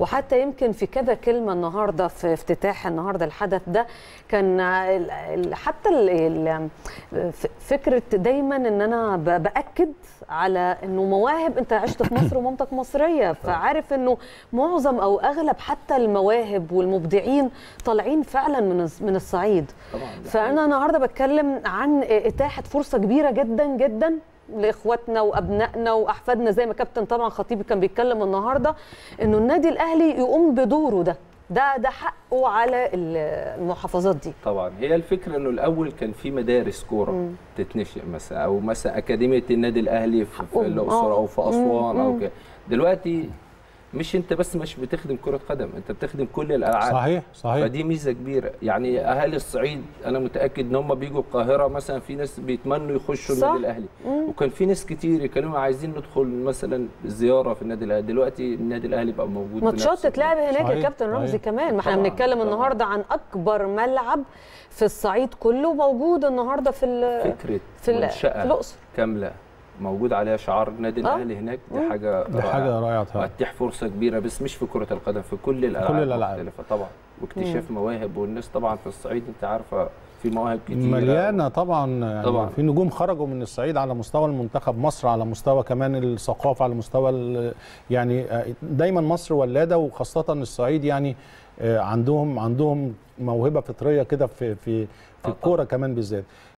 وحتى يمكن في كذا كلمة النهاردة في افتتاح النهاردة الحدث ده كان حتى فكرة دايما ان انا باكد على انه مواهب، انت عشت في مصر ومامتك مصرية، فعارف انه معظم او اغلب حتى المواهب والمبدعين طالعين فعلا من الصعيد. فانا النهاردة بتكلم عن اتاحة فرصة كبيرة جدا جدا لاخواتنا وابنائنا واحفادنا، زي ما كابتن طبعا خطيبي كان بيتكلم النهارده انه النادي الاهلي يقوم بدوره ده حقه على المحافظات دي. طبعا هي الفكره انه الاول كان في مدارس كوره تتنشئ مثلا، او مثلا اكاديميه النادي الاهلي في الاقصر او في اسوان او كده. دلوقتي مش انت بس مش بتخدم كره قدم، انت بتخدم كل الالعاب. صحيح صحيح. فدي ميزه كبيره، يعني اهالي الصعيد انا متاكد ان هم بيجوا القاهره مثلا في ناس بيتمنوا يخشوا النادي الاهلي، وكان في ناس كتير كانوا عايزين ندخل مثلا زياره في النادي الاهلي. دلوقتي النادي الاهلي بقى موجود، ماتشات تتلعب هناك يا كابتن رمزي كمان. ما احنا بنتكلم النهارده عن اكبر ملعب في الصعيد كله موجود النهارده في الاقصر كامله موجود عليها شعار النادي الاهلي هناك. دي حاجه رائعه هتتيح فرصه كبيره، بس مش في كره القدم، في كل الالعاب المختلفه طبعا، واكتشاف مواهب. والناس طبعا في الصعيد انت عارفه في مواهب كتير مليانه طبعا، يعني طبعا في نجوم خرجوا من الصعيد على مستوى المنتخب مصر، على مستوى كمان الثقافه، على مستوى يعني دايما مصر ولاده، وخاصه الصعيد يعني عندهم موهبه فطريه كده في الكوره كمان بالذات.